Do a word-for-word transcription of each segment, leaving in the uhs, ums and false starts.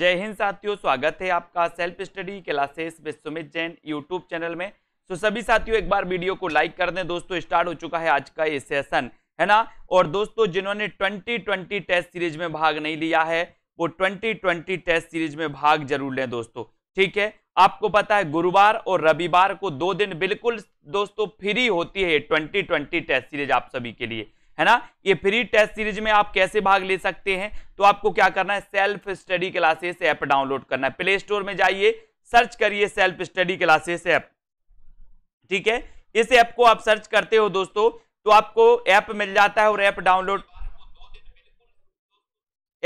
जय हिंद साथियों, स्वागत है आपका self study classes with Sumit Jain YouTube channel में। तो सभी साथियों एक बार वीडियो को लाइक कर दें। दोस्तों स्टार्ट हो चुका है आज का ये सेशन, है ना। और दोस्तों जिन्होंने ट्वेंटी ट्वेंटी टेस्ट सीरीज में भाग नहीं लिया है वो ट्वेंटी ट्वेंटी टेस्ट सीरीज में भाग जरूर लें दोस्तों, ठीक है। आपको पता है गुरुवार और रविवार को दो दिन बिल्कुल दोस्तों फ्री होती है ट्वेंटी ट्वेंटी टेस्ट सीरीज आप सभी के लिए, है ना। ये फ्री टेस्ट सीरीज में आप कैसे भाग ले सकते हैं, तो आपको क्या करना है, self study classes app download करना है। प्ले स्टोर में जाइए, सर्च करिए सेल्फ स्टडी क्लासेस ऐप, ठीक है। इस ऐप को आप सर्च करते हो दोस्तों तो आपको ऐप मिल जाता है और ऐप डाउनलोड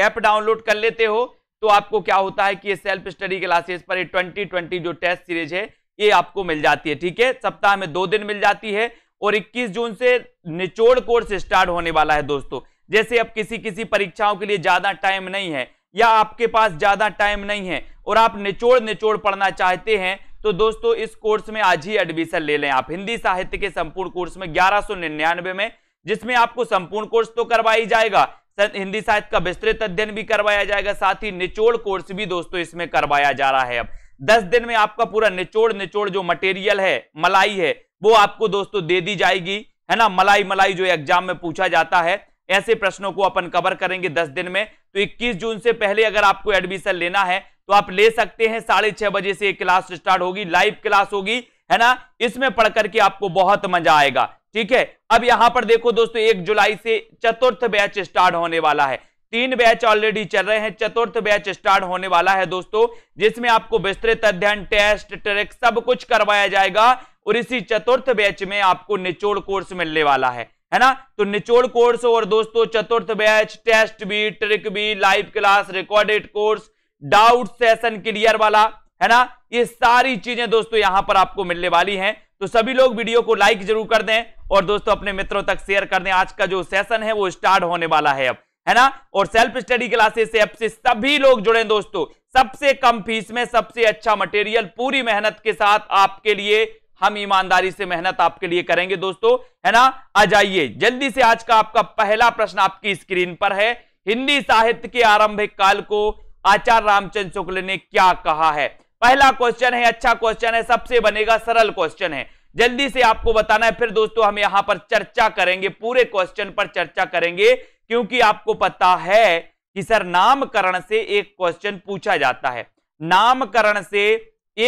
ऐप डाउनलोड कर लेते हो तो आपको क्या होता है कि ये सेल्फ स्टडी क्लासेस पर ट्वेंटी ट्वेंटी जो टेस्ट सीरीज है ये आपको मिल जाती है, ठीक है। सप्ताह में दो दिन मिल जाती है और इक्कीस जून से निचोड़ कोर्स स्टार्ट होने वाला है दोस्तों। जैसे अब किसी किसी परीक्षाओं के लिए ज़्यादा टाइम नहीं है या आपके पास ज़्यादा टाइम नहीं है और आप निचोड़ निचोड़ पढ़ना चाहते हैं तो दोस्तों इस कोर्स में आज ही एडमिशन ले लें आप। हिंदी साहित्य के संपूर्ण कोर्स में ग्यारह सौ निन्यानवे में, जिसमें आपको संपूर्ण कोर्स तो करवाया जाएगा, हिंदी साहित्य का विस्तृत अध्ययन भी करवाया जाएगा, साथ ही निचोड़ कोर्स भी दोस्तों इसमें करवाया जा रहा है। अब दस दिन में आपका पूरा निचोड़ निचोड़ जो मटेरियल है, मलाई है, वो आपको दोस्तों दे दी जाएगी, है ना। मलाई मलाई जो एग्जाम में पूछा जाता है, ऐसे प्रश्नों को अपन कवर करेंगे दस दिन में। तो इक्कीस जून से पहले अगर आपको एडमिशन लेना है तो आप ले सकते हैं। साढ़े छह बजे से एक क्लास स्टार्ट होगी, लाइव क्लास होगी, है ना। इसमें पढ़ करके आपको बहुत मजा आएगा, ठीक है। अब यहां पर देखो दोस्तों, एक जुलाई से चतुर्थ बैच स्टार्ट होने वाला है। तीन बैच ऑलरेडी चल रहे हैं, चतुर्थ बैच स्टार्ट होने वाला है दोस्तों, जिसमें आपको विस्तृत अध्ययन, टेस्ट, ट्रिक सब कुछ करवाया जाएगा। और इसी चतुर्थ बैच में आपको निचोड़ कोर्स मिलने वाला है, है ना। तो निचोड़ कोर्स और दोस्तों चतुर्थ बैच, टेस्ट भी, ट्रिक भी, live class, recorded course, doubt session clear वाला, है ना, ये सारी चीजें दोस्तों यहां पर आपको मिलने वाली हैं। तो सभी लोग वीडियो को लाइक जरूर कर दें और दोस्तों अपने मित्रों तक शेयर कर दें। आज का जो सेशन है वो स्टार्ट होने वाला है अब, है ना। और सेल्फ स्टडी क्लासेस ऐप से सभी लोग जुड़े दोस्तों। सबसे कम फीस में सबसे अच्छा मटेरियल पूरी मेहनत के साथ आपके लिए, हम ईमानदारी से मेहनत आपके लिए करेंगे दोस्तों, है ना। आ जाइए जल्दी से, आज का आपका पहला प्रश्न आपकी स्क्रीन पर है। हिंदी साहित्य के आरंभिक काल को आचार्य रामचंद्र शुक्ल ने क्या कहा है? पहला क्वेश्चन है, अच्छा क्वेश्चन है, सबसे बनेगा, सरल क्वेश्चन है, जल्दी से आपको बताना है। फिर दोस्तों हम यहां पर चर्चा करेंगे, पूरे क्वेश्चन पर चर्चा करेंगे, क्योंकि आपको पता है कि सर नामकरण से एक क्वेश्चन पूछा जाता है, नामकरण से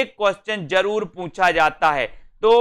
एक क्वेश्चन जरूर पूछा जाता है। तो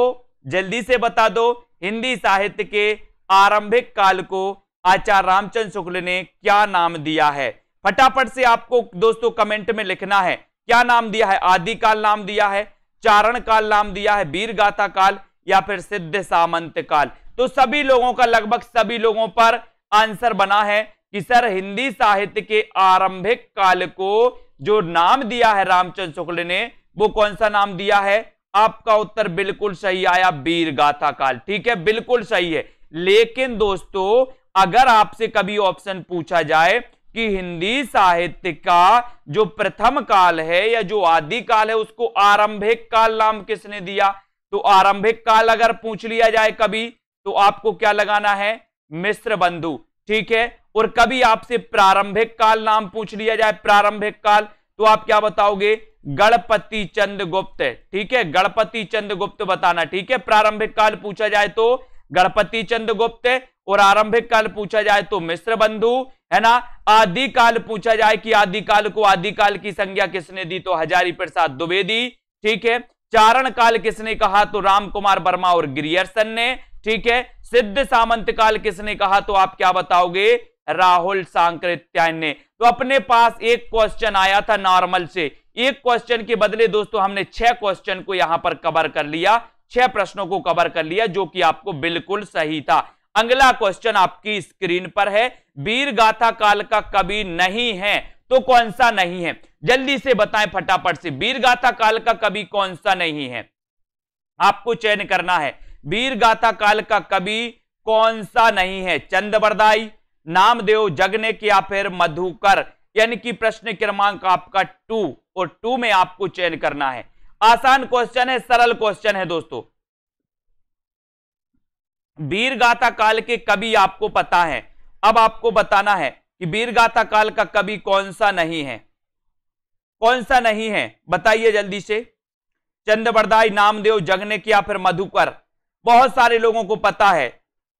जल्दी से बता दो, हिंदी साहित्य के आरंभिक काल को आचार्य रामचंद्र शुक्ल ने क्या नाम दिया है? फटाफट से आपको दोस्तों कमेंट में लिखना है, क्या नाम दिया है? आदिकाल नाम दिया है, चारण काल नाम दिया है, वीरगाथा काल, या फिर सिद्ध सामंत काल? तो सभी लोगों का, लगभग सभी लोगों पर आंसर बना है कि सर हिंदी साहित्य के आरंभिक काल को जो नाम दिया है रामचंद्र शुक्ल ने, वो कौन सा नाम दिया है? आपका उत्तर बिल्कुल सही आया, वीरगाथा काल, ठीक है, बिल्कुल सही है। लेकिन दोस्तों अगर आपसे कभी ऑप्शन पूछा जाए कि हिंदी साहित्य का जो प्रथम काल है या जो आदि काल है उसको आरंभिक काल नाम किसने दिया, तो आरंभिक काल अगर पूछ लिया जाए कभी, तो आपको क्या लगाना है? मिस्बंधु, ठीक है। और कभी आपसे प्रारंभिक काल नाम पूछ लिया जाए, प्रारंभिक काल, तो आप क्या बताओगे? गढ़पति चंद गुप्त, ठीक है, गढ़पति चंद गुप्त बताना, ठीक है। प्रारंभिक काल पूछा जाए तो गढ़पति चंद गुप्त, और आरंभिक काल पूछा जाए तो मिस्बंधु, है ना। आदि काल पूछा जाए कि आदि काल को आदि काल की संज्ञा किसने दी, तो हजारी प्रसाद द्विवेदी, ठीक है। चारण काल किसने कहा, तो राम कुमार वर्मा और ग्रियर्सन ने, ठीक है। सिद्ध सामंत काल किसने कहा, तो आप क्या बताओगे? राहुल सांकृत्यायन ने। तो अपने पास एक क्वेश्चन आया था नॉर्मल से, एक क्वेश्चन के बदले दोस्तों हमने छह क्वेश्चन को यहां पर कवर कर लिया, छह प्रश्नों को कवर कर लिया, जो कि आपको बिल्कुल सही था। अगला क्वेश्चन आपकी स्क्रीन पर है, वीर गाथा काल का कवि नहीं है तो कौन सा नहीं है? जल्दी से बताएं फटाफट से, वीर गाथा काल का कवि कौन सा नहीं है? आपको चयन करना है, वीर गाथा काल का कवि कौन सा नहीं है? चंद्रबरदाई, नामदेव, जगनिक, या फिर मधुकर? यानी कि प्रश्न क्रमांक आपका टू, और टू में आपको चयन करना है। आसान क्वेश्चन है, सरल क्वेश्चन है दोस्तों। वीर गाथा काल के कवि आपको पता है, अब आपको बताना है कि वीर गाथा काल का कवि कौन सा नहीं है। कौन सा नहीं है बताइए जल्दी से। चंद्रबरदाई, नामदेव, जगनिक या फिर मधुकर। बहुत सारे लोगों को पता है।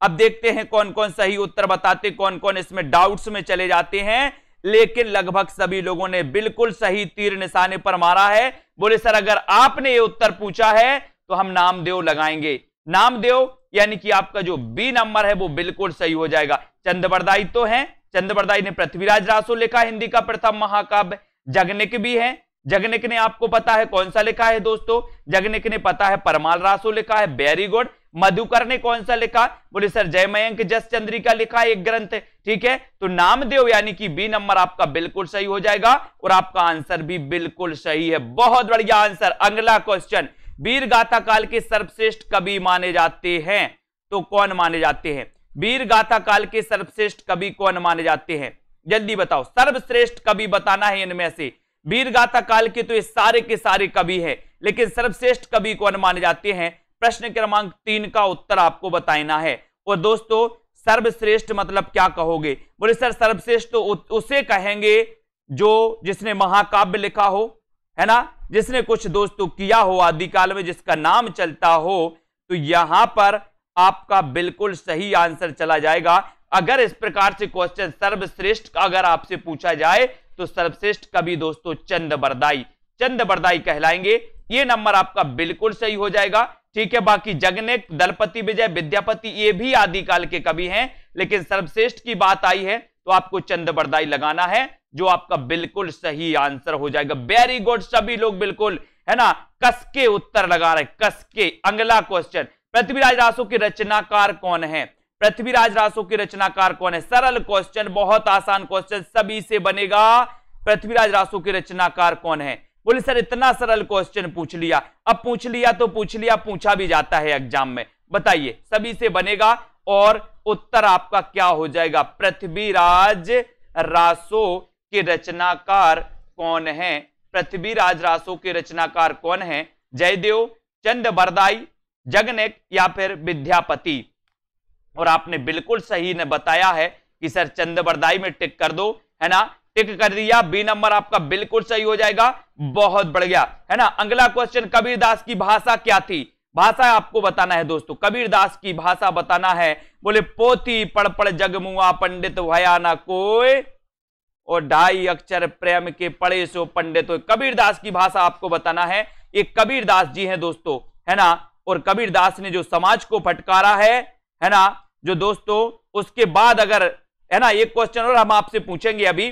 अब देखते हैं कौन कौन सही उत्तर बताते, कौन कौन इसमें डाउट्स में चले जाते हैं। लेकिन लगभग सभी लोगों ने बिल्कुल सही तीर निशाने पर मारा है। बोले सर अगर आपने ये उत्तर पूछा है तो हम नामदेव लगाएंगे। नामदेव यानी कि आपका जो बी नंबर है वो बिल्कुल सही हो जाएगा। चंद्रबरदाई तो हैं, चंद्रबरदाई ने पृथ्वीराज रासो लिखा, हिंदी का प्रथम महाकाव्य। जगनिक भी है, जगनिक ने आपको पता है कौन सा लिखा है दोस्तों, जगनिक ने पता है परमाल रासो लिखा है, वेरी गुड। मधुकर ने कौन सा लिखा, बोले सर जयमयंक जस चंद्रिका लिखा एक ग्रंथ, ठीक है। तो नामदेव यानी कि बी नंबर आपका बिल्कुल सही हो जाएगा और आपका आंसर भी बिल्कुल सही है, बहुत बढ़िया आंसर। अगला क्वेश्चन, वीर गाथा काल के सर्वश्रेष्ठ कवि माने जाते हैं, तो कौन माने जाते हैं? वीर गाथा काल के सर्वश्रेष्ठ कवि कौन माने जाते हैं जल्दी बताओ, सर्वश्रेष्ठ कवि बताना है इनमें से। वीर गाथा काल के तो ये सारे के सारे कवि हैं, लेकिन सर्वश्रेष्ठ कवि कौन माने जाते हैं? प्रश्न क्रमांक तीन का उत्तर आपको बताना है। और दोस्तों सर्वश्रेष्ठ मतलब क्या कहोगे? बोले सर सर्वश्रेष्ठ तो उसे कहेंगे जो जिसने महाकाव्य लिखा हो, है ना, जिसने कुछ दोस्तों किया हो आदि काल में, जिसका नाम चलता हो। तो यहां पर आपका बिल्कुल सही आंसर चला जाएगा। अगर इस प्रकार से क्वेश्चन सर्वश्रेष्ठ अगर आपसे पूछा जाए तो सर्वश्रेष्ठ कवि दोस्तों चंद्रबरदाई, चंद्रबरदाई कहलाएंगे। ये नंबर आपका बिल्कुल सही हो जाएगा, ठीक है। बाकी जगनिक, दलपति विजय, विद्यापति ये भी आदिकाल के कवि हैं, लेकिन सर्वश्रेष्ठ की बात आई है तो आपको चंद्रबरदाई लगाना है, जो आपका बिल्कुल सही आंसर हो जाएगा। वेरी गुड, सभी लोग बिल्कुल, है ना, कसके उत्तर लगा रहे, कसके। अगला क्वेश्चन, पृथ्वीराज रासो के रचनाकार कौन है? पृथ्वीराज रासो के रचनाकार कौन है? सरल क्वेश्चन, बहुत आसान क्वेश्चन, सभी से बनेगा। पृथ्वीराज रासो के रचनाकार कौन है? बोले सर इतना सरल क्वेश्चन पूछ लिया, अब पूछ लिया तो पूछ लिया, पूछा भी जाता है एग्जाम में, बताइए। सभी से बनेगा और उत्तर आपका क्या हो जाएगा? पृथ्वीराज रासो के रचनाकार कौन है? पृथ्वीराज रासो के रचनाकार कौन है? जयदेव, चंद्रबरदाई, जगनिक या फिर विद्यापति। और आपने बिल्कुल सही ने बताया है कि सर चंद्रबरदाई में टिक कर दो, है ना, टिक कर दिया, बी नंबर आपका बिल्कुल सही हो जाएगा, बहुत बढ़िया, है ना। अगला क्वेश्चन, कबीरदास की भाषा क्या थी? भाषा आपको बताना है दोस्तों, कबीरदास की भाषा बताना है। बोले पोथी पढ़ पढ़ जगमुआ पंडित भया ना कोई, और ढाई अक्षर प्रेम के पढ़े सो पंडित। कबीरदास की भाषा आपको बताना है। ये कबीरदास जी हैं दोस्तों, है ना, और कबीरदास ने जो समाज को फटकारा है, है ना, जो दोस्तों उसके बाद अगर, है ना, एक क्वेश्चन और हम आपसे पूछेंगे अभी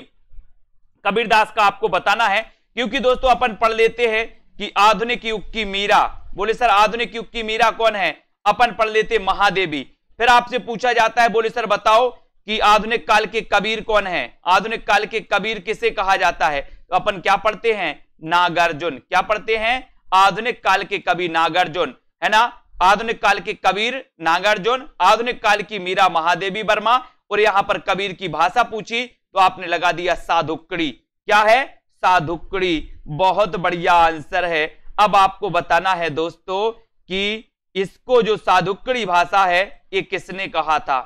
कबीरदास का, आपको बताना है। क्योंकि दोस्तों अपन पढ़ लेते हैं कि आधुनिक युग की मीरा, बोले सर आधुनिक युग की मीरा कौन है? अपन पढ़ लेते महादेवी। फिर आपसे पूछा जाता है, बोले सर बताओ कि आधुनिक काल के कबीर कौन है? आधुनिक काल के कबीर किसे कहा जाता है? तो अपन क्या पढ़ते हैं? नागार्जुन। क्या पढ़ते हैं? आधुनिक काल के कवि नागार्जुन, है ना, आधुनिक काल के कबीर नागार्जुन, आधुनिक काल की मीरा महादेवी वर्मा। और यहां पर कबीर की भाषा पूछी तो आपने लगा दिया साधुकड़ी। क्या है? साधुकड़ी, बहुत बढ़िया आंसर है। अब आपको बताना है दोस्तों कि इसको जो साधुकड़ी भाषा है ये किसने कहा था?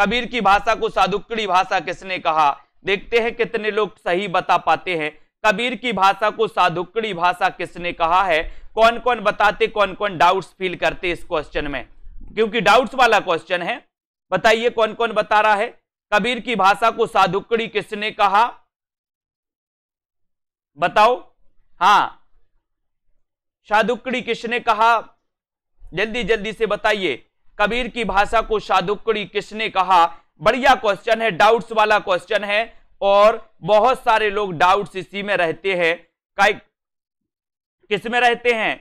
कबीर की भाषा को साधुकड़ी भाषा किसने कहा? देखते हैं कितने लोग सही बता पाते हैं। कबीर की भाषा को साधुकड़ी भाषा किसने कहा है? कौन कौन बताते, कौन कौन डाउट्स फील करते इस क्वेश्चन में, क्योंकि डाउट्स वाला क्वेश्चन है। बताइए कौन कौन बता रहा है? कबीर की भाषा को साधुकड़ी किसने कहा? बताओ, हाँ, साधुकड़ी किसने कहा? जल्दी जल्दी से बताइए, कबीर की भाषा को साधुकड़ी किसने कहा? बढ़िया क्वेश्चन है, डाउट्स वाला क्वेश्चन है और बहुत सारे लोग डाउट्स इसी में रहते हैं। किस में रहते हैं?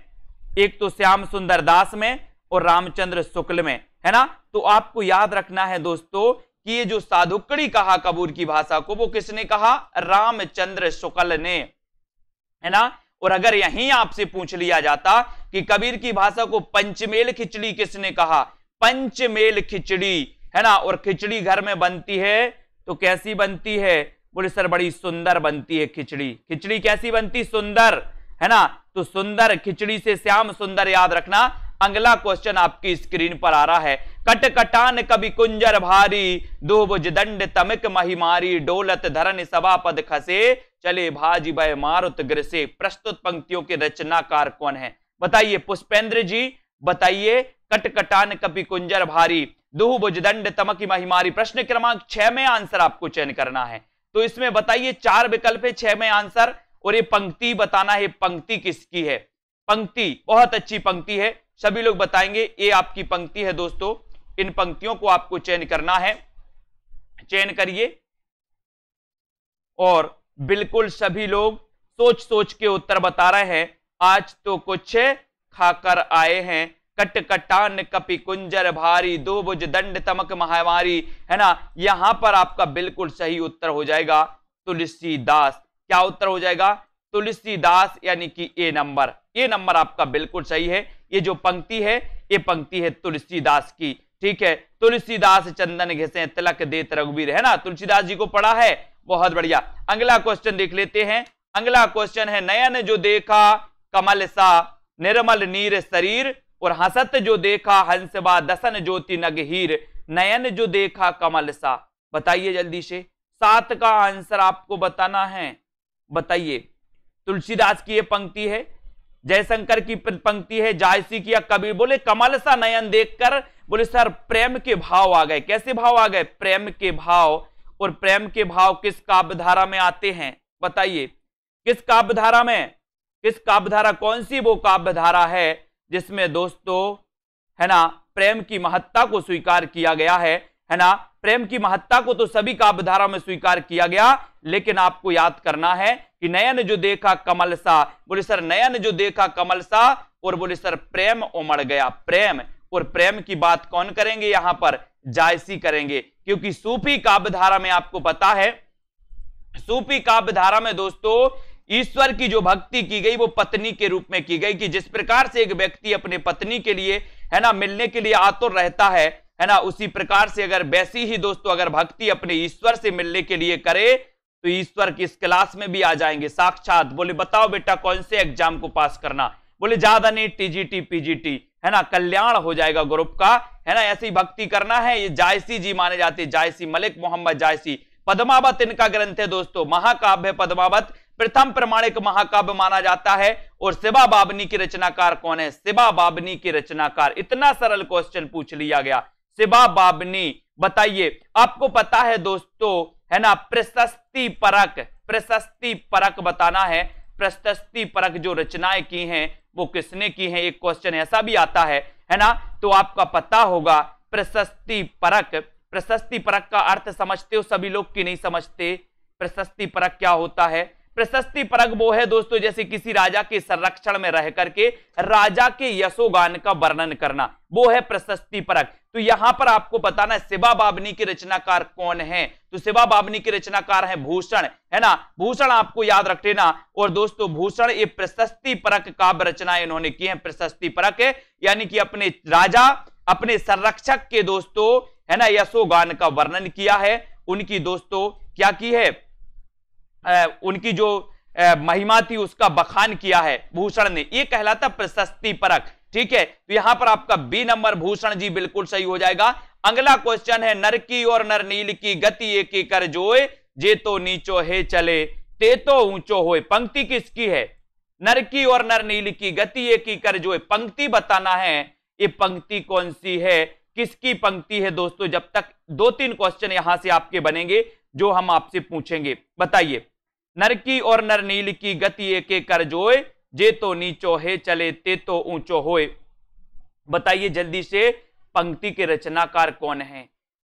एक तो श्याम सुंदर दास में और रामचंद्र शुक्ल में, है ना। तो आपको याद रखना है दोस्तों कि ये जो साधुकड़ी कहा कबीर की भाषा को, वो किसने कहा? रामचंद्र शुक्ल ने, है ना। और अगर यहीं आपसे पूछ लिया जाता कि कबीर की भाषा को पंचमेल खिचड़ी किसने कहा? पंचमेल खिचड़ी, है ना। और खिचड़ी घर में बनती है तो कैसी बनती है? बोले सर बड़ी सुंदर बनती है खिचड़ी। खिचड़ी कैसी बनती? सुंदर, है ना। तो सुंदर खिचड़ी से श्याम सुंदर याद रखना। अगला क्वेश्चन आपकी स्क्रीन पर आ रहा है। कटकटान कवि कुंजर भारी, दुबुज दंड तमक महिमारी, डोलत धरन सभा पद खसे, चले भाजी भय मारुत गृह से। प्रस्तुत पंक्तियों के रचनाकार कौन है? बताइए पुष्पेंद्र जी, बताइए। कटकटान कवि कुंजर भारी, दुबुज दंड तमक महिमारी, प्रश्न क्रमांक छह में आंसर आपको चयन करना है। तो इसमें बताइए चार विकल्प है, छह में आंसर, और ये पंक्ति बताना है, पंक्ति किसकी है। पंक्ति बहुत अच्छी पंक्ति है, सभी लोग बताएंगे। ये आपकी पंक्ति है दोस्तों, इन पंक्तियों को आपको चयन करना है, चयन करिए और बिल्कुल सभी लोग सोच सोच के उत्तर बता रहे हैं। आज तो कुछ खाकर आए हैं, कटकटान कपि कुंजर भारी, दुबुज दंड तमक महामारी, है ना। यहां पर आपका बिल्कुल सही उत्तर हो जाएगा तुलसीदास। क्या उत्तर हो जाएगा? तुलसीदास, यानी कि ए नंबर, ए नंबर आपका बिल्कुल सही है। ये जो पंक्ति है, ये पंक्ति है तुलसीदास की, ठीक है। तुलसीदास चंदन घिसे तिलक देत रघुवीर, है ना, तुलसीदास जी को पढ़ा है, बहुत बढ़िया। अगला क्वेश्चन देख लेते हैं। अगला क्वेश्चन है, नयन जो देखा कमल सा, निर्मल नीर शरीर, और हसत जो देखा हंसबा, दसन ज्योति नगहीर। नयन जो देखा कमल सा, बताइए जल्दी से। सात का आंसर आपको बताना है, बताइए। तुलसीदास की ये पंक्ति है, जयशंकर की पंक्ति है, जायसी की, या कबीर। बोले कमल सा नयन देखकर, बोले सर प्रेम के भाव आ गए। कैसे भाव आ गए? प्रेम के भाव। और प्रेम के भाव किस काव्यधारा में आते हैं? बताइए किस काव्यधारा में, किस काव्यधारा, कौन सी वो काव्यधारा है जिसमें दोस्तों, है ना, प्रेम की महत्ता को स्वीकार किया गया है, है ना। प्रेम की महत्ता को तो सभी काव्यधारा में स्वीकार किया गया, लेकिन आपको याद करना है कि नयन जो देखा कमल सा, बोले सर नयन जो देखा कमल सा, और बोले सर प्रेम उमड़ गया, प्रेम। और प्रेम की बात कौन करेंगे यहां पर? जायसी करेंगे, क्योंकि सूफी काव्यधारा में आपको पता है, सूफी काव्यधारा में दोस्तों ईश्वर की जो भक्ति की गई वो पत्नी के रूप में की गई, कि जिस प्रकार से एक व्यक्ति अपने पत्नी के लिए, है ना, मिलने के लिए आतुर रहता है, है ना, उसी प्रकार से अगर वैसी ही दोस्तों अगर भक्ति अपने ईश्वर से मिलने के लिए करे तो ईश्वर की इस क्लास में भी आ जाएंगे साक्षात। बोले बताओ बेटा कौन से एग्जाम को पास करना? बोले ज्यादा नहीं, टीजीटी पीजीटी, है ना, कल्याण हो जाएगा ग्रुप का, है ना। ऐसी भक्ति करना है। ये जायसी जी माने जाते, जायसी मलिक मोहम्मद जायसी। पद्मावत इनका ग्रंथ है दोस्तों, महाकाव्य पद्मावत, प्रथम प्रमाणिक महाकाव्य माना जाता है। और शिवा भाभनी के रचनाकार कौन है? शिवा भाभनी के रचनाकार। इतना सरल क्वेश्चन पूछ लिया गया, शिवा भाभनी। बताइए आपको पता है दोस्तों, है ना, प्रशस्ति परक, प्रशस्ति परक बताना है। प्रशस्ति परक जो रचनाएं की हैं वो किसने की हैं? एक क्वेश्चन ऐसा भी आता है, है ना, तो आपका पता होगा प्रशस्ति परक। प्रशस्ति परक का अर्थ समझते हो सभी लोग कि नहीं समझते? प्रशस्ति परक क्या होता है? प्रशस्ति परक वो है दोस्तों, जैसे किसी राजा के संरक्षण में रह करके राजा के यशोगान का वर्णन करना, वो है प्रशस्ति परक। तो यहां पर आपको बताना है शिवा भाभनी के रचनाकार कौन है? तो शिवा भाभनी के रचनाकार हैं भूषण, है ना, भूषण आपको याद रख लेना। और दोस्तों भूषण ये प्रशस्ति परक काव्य रचनाएं इन्होंने की हैं। प्रशस्ति परक है यानी कि अपने राजा, अपने संरक्षक के दोस्तों, है ना, यशोगान का वर्णन किया है, उनकी दोस्तों क्या की है, उनकी जो महिमा थी उसका बखान किया है भूषण ने, ये कहलाता प्रशस्ति परक, ठीक है। तो यहां पर आपका बी नंबर भूषण जी बिल्कुल सही हो जाएगा। अगला क्वेश्चन है, नर की और नरनील की गति एकी कर जोए, जे तो नीचो है चले ते तो ऊंचो होए। पंक्ति किसकी है? नर की और नरनील की गति एकी कर जोए, पंक्ति बताना है। ये पंक्ति कौन सी है, किसकी पंक्ति है दोस्तों? जब तक दो तीन क्वेश्चन यहां से आपके बनेंगे जो हम आपसे पूछेंगे, बताइए। नर की और नरनील की गति एके कर जोए, जे तो नीचो है चले ते तो ऊंचो होए। बताइए जल्दी से पंक्ति के रचनाकार कौन है?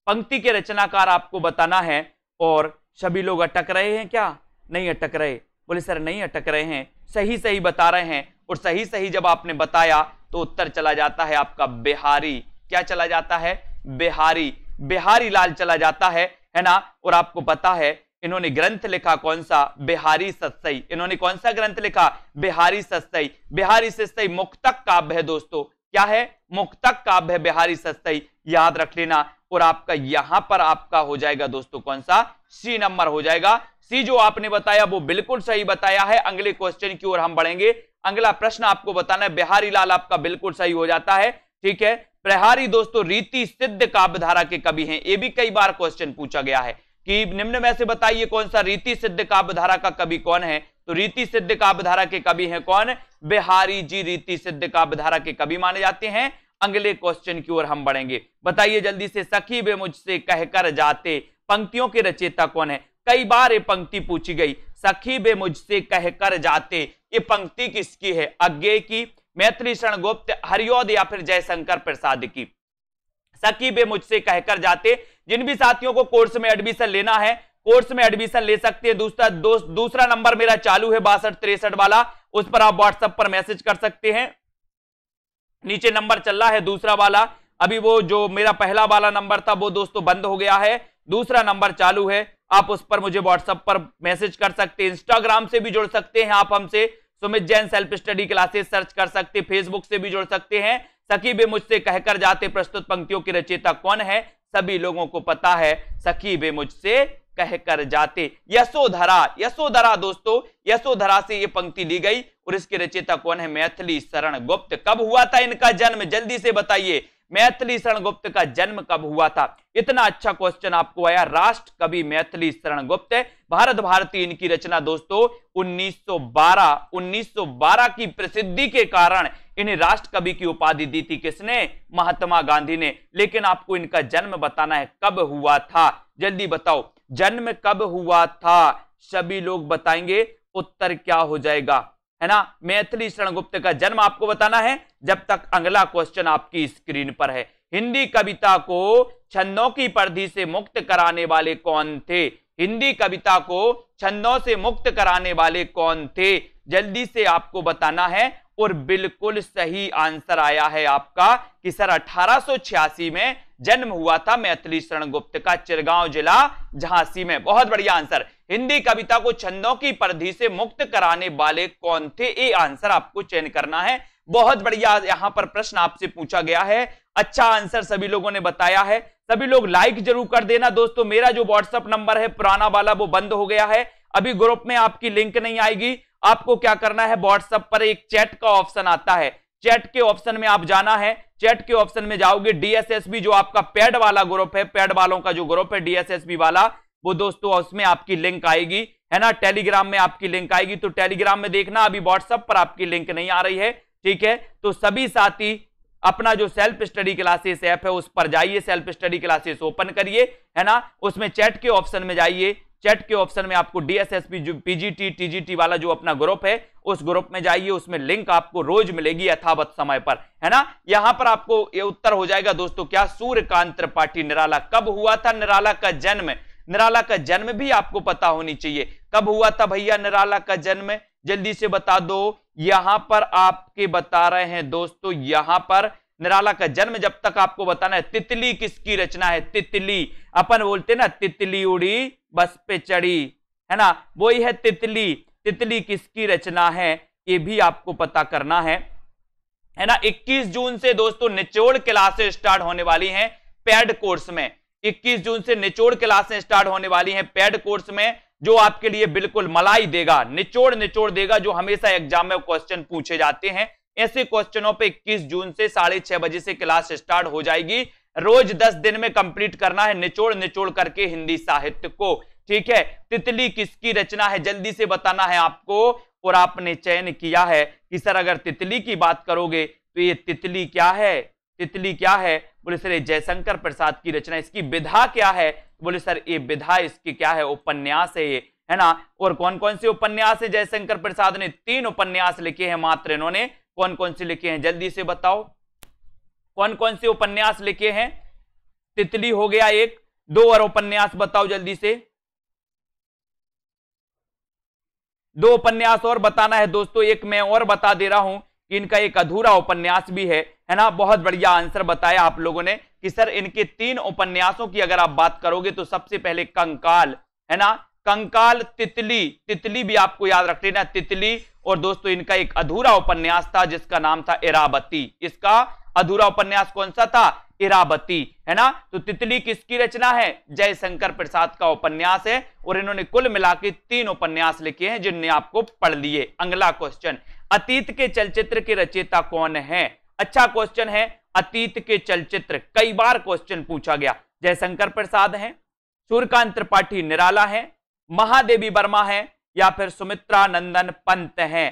पंक्ति के रचनाकार आपको बताना है। और सभी लोग अटक रहे हैं क्या? नहीं अटक रहे, बोले सर नहीं अटक रहे हैं, सही सही बता रहे हैं। और सही सही जब आपने बताया तो उत्तर चला जाता है आपका बिहारी। क्या चला जाता है? बिहारी, बिहारी लाल चला जाता है, है ना। और आपको पता है इन्होंने ग्रंथ लिखा कौन सा? बिहारी सत्सई। इन्होंने कौन सा ग्रंथ लिखा? बिहारी सत्सई। बिहारी सत्सई मुक्तक काव्य है दोस्तों। क्या है? मुक्तक काव्य है बिहारी सत्सई, याद रख लेना। और आपका यहां पर आपका हो जाएगा दोस्तों कौन सा? सी नंबर हो जाएगा। सी जो आपने बताया वो बिल्कुल सही बताया है। अगले क्वेश्चन की ओर हम बढ़ेंगे। अगला प्रश्न आपको बताना है, बिहारी लाल आपका बिल्कुल सही हो जाता है, ठीक है। प्रहारी दोस्तों रीति सिद्ध काव्यधारा के कवि हैं। ये भी कई बार क्वेश्चन पूछा गया है कि निम्न में से बताइए कौन सा रीति सिद्ध काव्यधारा का कवि कौन है। तो रीति सिद्ध काव्यधारा के कवि हैं कौन? बिहारी जी रीति सिद्ध काव्यधारा के कवि माने जाते हैं। अगले क्वेश्चन की ओर हम बढ़ेंगे। बताइए जल्दी से, सखी वे मुझसे कहकर जाते पंक्तियों के रचयिता कौन है? कई बार ये पंक्ति पूछी गई, सखी वे मुझसे कहकर जाते, ये पंक्ति किसकी है? अज्ञेय की, मैथिली शरण गुप्त, हरिऔध या फिर जयशंकर प्रसाद की। सखी वे मुझसे कहकर जाते। जिन भी साथियों को कोर्स में एडमिशन लेना है, कोर्स में एडमिशन ले सकते हैं। दूसरा दोस्त दूसरा नंबर मेरा चालू है बासठ तिरसठ वाला, उस पर आप व्हाट्सएप पर मैसेज कर सकते हैं। नीचे नंबर चल रहा है दूसरा वाला, अभी वो जो मेरा पहला वाला नंबर था वो दोस्तों बंद हो गया है, दूसरा नंबर चालू है। आप उस पर मुझे व्हाट्सएप पर मैसेज कर सकते हैं, इंस्टाग्राम से भी जुड़ सकते हैं आप हमसे, Sumit Jain self study classes search कर सकते, फेसबुक से भी जुड़ सकते हैं। सखी बे मुझसे कहकर जाते प्रस्तुत पंक्तियों के रचयिता कौन है? सभी लोगों को पता है, सखी बे मुझसे कहकर जाते यशोधरा। यशोधरा दोस्तों, यशोधरा से ये पंक्ति ली गई और इसके रचयिता कौन है? मैथिली शरण गुप्त। कब हुआ था इनका जन्म, जल्दी से बताइए, मैथिली शरण गुप्त का जन्म कब हुआ था? इतना अच्छा क्वेश्चन आपको आया। राष्ट्र कवि मैथिली शरण गुप्त, भारत भारती इनकी रचना दोस्तों उन्नीस सौ बारह की प्रसिद्धि के कारण इन्हें राष्ट्र कवि की उपाधि दी थी। किसने? महात्मा गांधी ने। लेकिन आपको इनका जन्म बताना है, कब हुआ था जल्दी बताओ, जन्म कब हुआ था? सभी लोग बताएंगे, उत्तर क्या हो जाएगा, है ना? मैथिली शरण गुप्त का जन्म आपको बताना है। जब तक अगला क्वेश्चन आपकी स्क्रीन पर है, हिंदी कविता को छंदों की परिधि से मुक्त कराने वाले कौन थे? हिंदी कविता को छंदों से मुक्त कराने वाले कौन थे? जल्दी से आपको बताना है। और बिल्कुल सही आंसर आया है आपका कि सर अठारह सौ छियासी में जन्म हुआ था मैथिली शरण गुप्त का, चिरगांव जिला झांसी में। बहुत बढ़िया आंसर। हिंदी कविता को छंदों की परिधि से मुक्त कराने वाले कौन थे, ये आंसर आपको चयन करना है। बहुत बढ़िया, यहाँ पर प्रश्न आपसे पूछा गया है। अच्छा आंसर सभी लोगों ने बताया है। सभी लोग लाइक जरूर कर देना दोस्तों। मेरा जो व्हाट्सएप नंबर है पुराना वाला वो बंद हो गया है, अभी ग्रुप में आपकी लिंक नहीं आएगी। आपको क्या करना है, व्हाट्सएप पर एक चैट का ऑप्शन आता है, चैट के ऑप्शन में आप जाना है। चैट के ऑप्शन में जाओगे, डीएसएसबी जो आपका पैड वाला ग्रुप है, पैड वालों का जो ग्रुप है डीएसएसबी वाला, वो दोस्तों उसमें आपकी लिंक आएगी, है ना? टेलीग्राम में आपकी लिंक आएगी, तो टेलीग्राम में देखना। अभी व्हाट्सएप पर आपकी लिंक नहीं आ रही है, ठीक है? तो सभी साथी अपना जो सेल्फ स्टडी क्लासेस ऐप है उस पर जाइए, सेल्फ स्टडी क्लासेस ओपन करिए, है ना? उसमें चैट के ऑप्शन में जाइए, चैट के ऑप्शन में आपको डीएसएसपी जो पीजीटी टीजीटी वाला जो अपना ग्रुप है उस ग्रुप में जाइए, उसमें लिंक आपको रोज मिलेगी यथावत समय पर, है ना? यहां पर आपको ये उत्तर हो जाएगा दोस्तों क्या, सूर्यकांत त्रिपाठी निराला। कब हुआ था निराला का जन्म? निराला का जन्म भी आपको पता होनी चाहिए। कब हुआ था भैया निराला का जन्म, जल्दी से बता दो। यहां पर आपके बता रहे हैं दोस्तों, यहां पर निराला का जन्म जब तक आपको बताना है। तितली किसकी रचना है? तितली, अपन बोलते ना तितली उड़ी बस पे चढ़ी, है ना? वही है तितली। तितली किसकी रचना है ये भी आपको पता करना है, है ना? इक्कीस जून से दोस्तों निचोड़ क्लासें स्टार्ट होने वाली हैं पेड कोर्स में। इक्कीस जून से निचोड़ क्लासें स्टार्ट होने वाली हैं पेड कोर्स में, जो आपके लिए बिल्कुल मलाई देगा, निचोड़ निचोड़ देगा, जो हमेशा एग्जाम में क्वेश्चन पूछे जाते हैं। ऐसे क्वेश्चनों पे इक्कीस जून से साढ़े छह बजे से क्लास स्टार्ट हो जाएगी। रोज दस दिन में कंप्लीट करना है निचोड़ निचोड़ करके हिंदी साहित्य को, ठीक है? तितली किसकी रचना है जल्दी से बताना है आपको। और आपने चयन किया है कि सर अगर तितली की बात करोगे तो ये तितली क्या है, तितली क्या है? बोले सर ये जयशंकर प्रसाद की रचना। इसकी विधा क्या है? बोले सर ये विधा इसकी क्या है, उपन्यास है ये, है ना? और कौन कौन से उपन्यास है? जयशंकर प्रसाद ने तीन उपन्यास लिखे हैं मात्र। इन्होंने कौन कौन से लिखे हैं जल्दी से बताओ, कौन कौन से उपन्यास लिखे हैं? तितली हो गया एक, दो और उपन्यास बताओ जल्दी से, दो उपन्यास और बताना है दोस्तों। एक मैं और बता दे रहा हूं कि इनका एक अधूरा उपन्यास भी है, है ना? बहुत बढ़िया आंसर बताया आप लोगों ने कि सर इनके तीन उपन्यासों की अगर आप बात करोगे तो सबसे पहले कंकाल, है ना? कंकाल, तितली, तितली भी आपको याद रख लेना, तितली। और दोस्तों इनका एक अधूरा उपन्यास था जिसका नाम था इरावती। इसका अधूरा उपन्यास कौन सा था? इरावती, है ना? तो तितली किसकी रचना है? जयशंकर प्रसाद का उपन्यास है। और इन्होंने कुल मिला के तीन उपन्यास लिखे हैं जिनने आपको पढ़ लिए। अगला क्वेश्चन, अतीत के चलचित्र के रचयिता कौन है? अच्छा क्वेश्चन है। अतीत के चलचित्र, कई बार क्वेश्चन पूछा गया। जयशंकर प्रसाद हैं, सूर्यकांत त्रिपाठी निराला हैं, महादेवी वर्मा हैं या फिर सुमित्रा नंदन पंत हैं।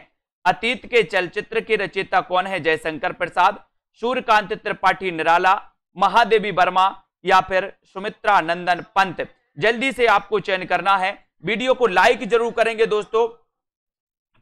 अतीत के चलचित्र के रचयिता कौन है? जयशंकर प्रसाद, सूर्यकांत त्रिपाठी निराला, महादेवी वर्मा या फिर सुमित्रा नंदन पंत। जल्दी से आपको चयन करना है। वीडियो को लाइक जरूर करेंगे दोस्तों,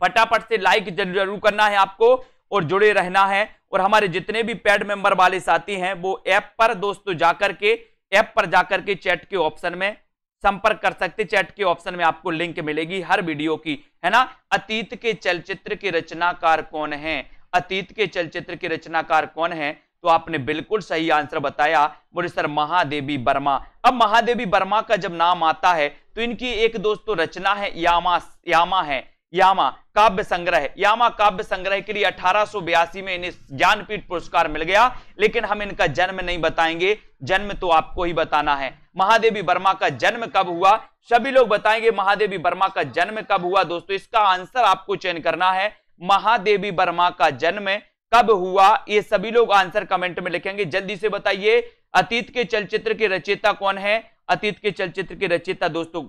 फटाफट से लाइक जरूर करना है आपको और जुड़े रहना है। और हमारे जितने भी पेड मेंबर वाले साथी हैं वो ऐप पर दोस्तों जाकर के ऐप पर जाकर के चैट के ऑप्शन में संपर्क कर सकते। चैट के ऑप्शन में आपको लिंक मिलेगी हर वीडियो की, है ना। अतीत के चलचित्र के रचनाकार कौन है? अतीत के चलचित्र के रचनाकार कौन है? तो आपने बिल्कुल सही आंसर बताया बोले सर महादेवी वर्मा। अब महादेवी वर्मा का जब नाम आता है तो इनकी एक दोस्तों रचना है यामा, यामा है यामा काव्य संग्रह। यामा काव्य संग्रह के लिए अठारह सौ बयासी में इन्हें ज्ञानपीठ पुरस्कार मिल गया, लेकिन हम इनका जन्म नहीं बताएंगे, जन्म तो आपको ही बताना है। महादेवी वर्मा का जन्म कब हुआ? सभी लोग बताएंगे महादेवी वर्मा का जन्म कब हुआ दोस्तों। इसका आंसर आपको चयन करना है, महादेवी वर्मा का जन्म कब हुआ? ये सभी लोग आंसर कमेंट में लिखेंगे, जल्दी से बताइए। अतीत के चलचित्र के रचयिता कौन है? अतीत के चलचित्र के रचयिता दोस्तों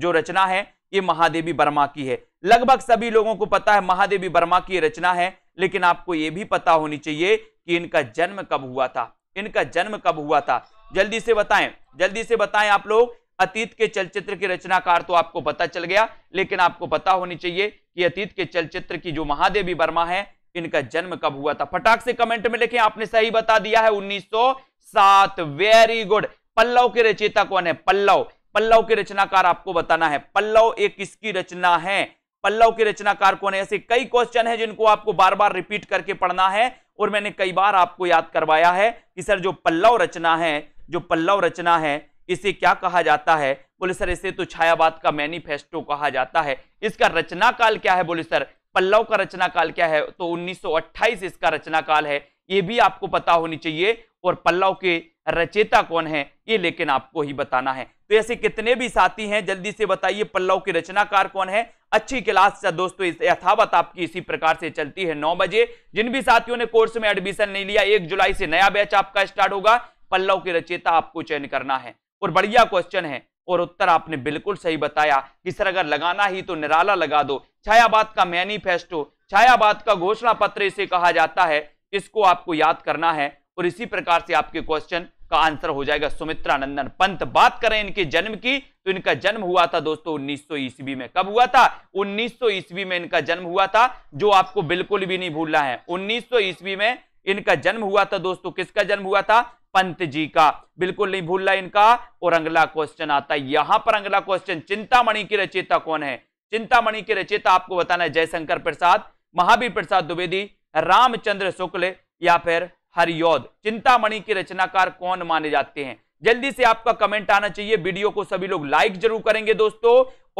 जो रचना है ये महादेवी वर्मा की है। लगभग सभी लोगों को पता है महादेवी वर्मा की रचना है, लेकिन आपको ये भी पता होनी चाहिए कि इनका जन्म कब हुआ था। इनका जन्म कब हुआ था जल्दी से बताएं, जल्दी से बताएं आप लोग। अतीत के चलचित्र के रचनाकार तो आपको पता चल गया, लेकिन आपको पता होनी चाहिए कि अतीत के चलचित्र की जो महादेवी वर्मा है इनका जन्म कब हुआ था। फटाक से कमेंट में लिखें। आपने सही बता दिया है उन्नीस सौ सात, वेरी गुड। पल्लव के रचयिता कौन है? पल्लव, पल्लव के रचनाकार आपको बताना है। पल्लव एक किसकी रचना है? पल्लव के रचनाकार कौन है? ऐसे कई क्वेश्चन हैं जिनको आपको बार बार रिपीट करके पढ़ना है और मैंने कई बार आपको याद करवाया है कि सर जो पल्लव रचना है, जो पल्लव रचना है इसे क्या कहा जाता है? बोले सर इसे तो छायावाद का मैनिफेस्टो कहा जाता है। इसका रचना काल क्या है? बोले सर पल्लव का रचना काल क्या है? तो उन्नीस सौ अट्ठाईस इसका रचना काल है, ये भी आपको पता होनी चाहिए। और पल्लव के रचयिता कौन है ये लेकिन आपको ही बताना है। तो ऐसे कितने भी साथी हैं जल्दी से बताइए पल्लव के रचनाकार कौन है। अच्छी क्लास से दोस्तों यथावत आपकी इसी प्रकार से चलती है नौ बजे। जिन भी साथियों ने कोर्स में एडमिशन नहीं लिया, एक जुलाई से नया बैच आपका स्टार्ट होगा। पल्लव के रचयिता आपको चयन करना है और बढ़िया क्वेश्चन है और उत्तर आपने बिल्कुल सही बताया कि सर अगर लगाना ही तो निराला लगा दो। छायावाद का मैनिफेस्टो, छायावाद का घोषणा पत्र इसे कहा जाता है। इसको आपको याद करना है और इसी प्रकार से आपके क्वेश्चन का आंसर हो जाएगा सुमित्रा नंदन पंत। बात करें इनके जन्म की तो इनका जन्म हुआ था दोस्तों उन्नीस सौ ईस्वी में। कब हुआ था? उन्नीस सौ ईस्वी में इनका जन्म हुआ था, जो आपको बिल्कुल भी नहीं भूलना है। उन्नीस सौ ईस्वी में इनका जन्म हुआ था दोस्तों। किसका जन्म हुआ था? पंत जी का, बिल्कुल नहीं भूलना इनका। और अगला क्वेश्चन आता है यहां पर। अगला क्वेश्चन, चिंतामणि की रचयिता कौन है? चिंतामणि की रचयिता आपको बताना है। जयशंकर प्रसाद, महावीर प्रसाद द्विवेदी, रामचंद्र शुक्ल या फिर हरिऔध। चिंतामणि के रचनाकार कौन माने जाते हैं? जल्दी से आपका कमेंट आना चाहिए। वीडियो को सभी लोग लाइक जरूर करेंगे दोस्तों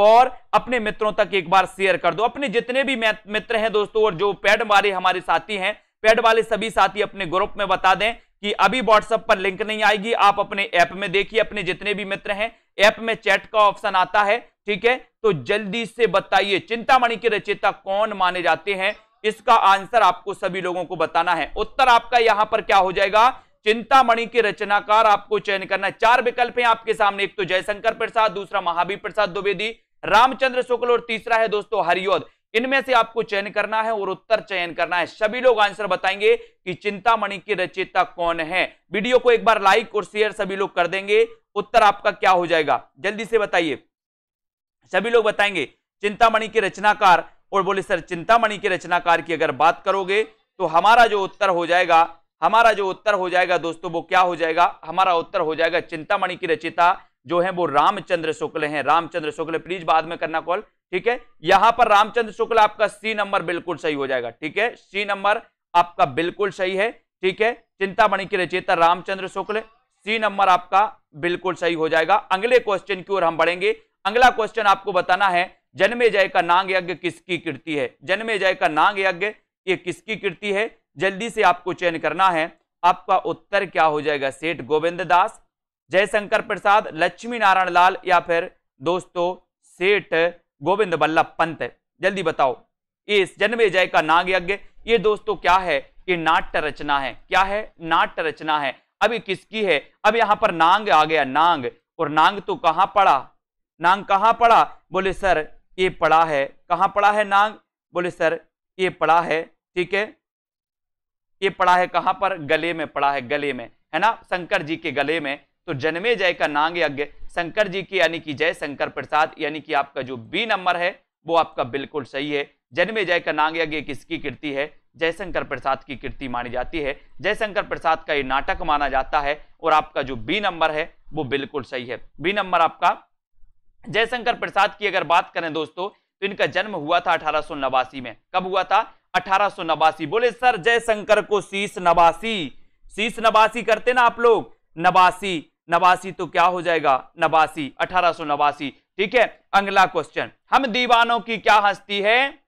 और अपने मित्रों तक एक बार शेयर कर दो। अपने जितने भी मित्र हैं दोस्तों और जो पैड वाले हमारे साथी हैं, पैड वाले सभी साथी अपने ग्रुप में बता दें कि अभी व्हाट्सएप पर लिंक नहीं आएगी, आप अपने ऐप में देखिए। अपने जितने भी मित्र हैं ऐप में चैट का ऑप्शन आता है, ठीक है। तो जल्दी से बताइए चिंतामणि के रचयिता कौन माने जाते हैं। इसका आंसर आपको सभी लोगों को बताना है। उत्तर आपका यहां पर क्या हो जाएगा? चिंतामणि के रचनाकार आपको चयन करना है। चार विकल्प हैं आपके सामने, एक तो जयशंकर प्रसाद, दूसरा महावीर प्रसाद द्विवेदी, रामचंद्र शुक्ल और तीसरा है दोस्तों हरिऔध। इनमें से आपको चयन करना है और उत्तर चयन करना है। सभी लोग आंसर बताएंगे कि चिंतामणि के रचयिता कौन है। वीडियो को एक बार लाइक और शेयर सभी लोग कर देंगे। उत्तर आपका क्या हो जाएगा जल्दी से बताइए। सभी लोग बताएंगे चिंतामणि के रचनाकार और बोले सर चिंतामणि के रचनाकार की अगर बात करोगे तो हमारा जो उत्तर हो जाएगा, हमारा जो उत्तर हो जाएगा दोस्तों वो क्या हो जाएगा? हमारा उत्तर हो जाएगा चिंतामणि की रचयिता जो है वो रामचंद्र शुक्ल हैं। रामचंद्र शुक्ल, प्लीज बाद में करना कॉल, ठीक है। यहां पर रामचंद्र शुक्ल आपका सी नंबर बिल्कुल सही हो जाएगा, ठीक है। सी नंबर आपका बिल्कुल सही है, ठीक है। चिंतामणि की रचयिता रामचंद्र शुक्ल, सी नंबर आपका बिल्कुल सही हो जाएगा। अगले क्वेश्चन की ओर हम बढ़ेंगे। अगला क्वेश्चन आपको बताना है जन्मेजय का नाग यज्ञ किसकी कृति है? जन्मेजय का नाग यज्ञ ये किसकी कृति है? जल्दी से आपको चयन करना है। आपका उत्तर क्या हो जाएगा? सेठ गोविंद दास, जयशंकर प्रसाद, लक्ष्मी नारायण लाल या फिर दोस्तों सेठ गोविंद बल्लभ पंत। जल्दी बताओ ये जन्मेजय का नाग यज्ञ ये दोस्तों क्या है? ये नाट्य रचना है। क्या है? नाट्य रचना है। अब ये किसकी है? अब यहाँ पर नांग आ गया, नांग। और नांग तो कहाँ पड़ा? नांग कहाँ पड़ा? बोले सर ये पड़ा है। कहाँ पड़ा है नांग? बोले सर ये पड़ा है, ठीक है, ये पड़ा है कहाँ पर? गले में पड़ा है, गले में, है ना, शंकर जी के गले में। तो जन्मेजय का नाग यज्ञ शंकर जी की, यानी कि जयशंकर प्रसाद, यानी कि आपका जो बी नंबर है वो आपका बिल्कुल सही है। जन्मेजय का नाग यज्ञ किसकी कृति है? जयशंकर प्रसाद की कृति मानी जाती है। जयशंकर प्रसाद का ये नाटक माना जाता है और आपका जो बी नंबर है वो बिल्कुल सही है। बी नंबर आपका। जयशंकर प्रसाद की अगर बात करें दोस्तों, तो इनका जन्म हुआ था अठारह सौ नवासी में। कब हुआ था? अठारह सौ नवासी। बोले सर जयशंकर को शीश नवासी, शीश नवासी करते ना आप लोग, नवासी, नवासी तो क्या हो जाएगा? नवासी, अठारह सौ नवासी, ठीक है। अगला क्वेश्चन, हम दीवानों की क्या हस्ती है?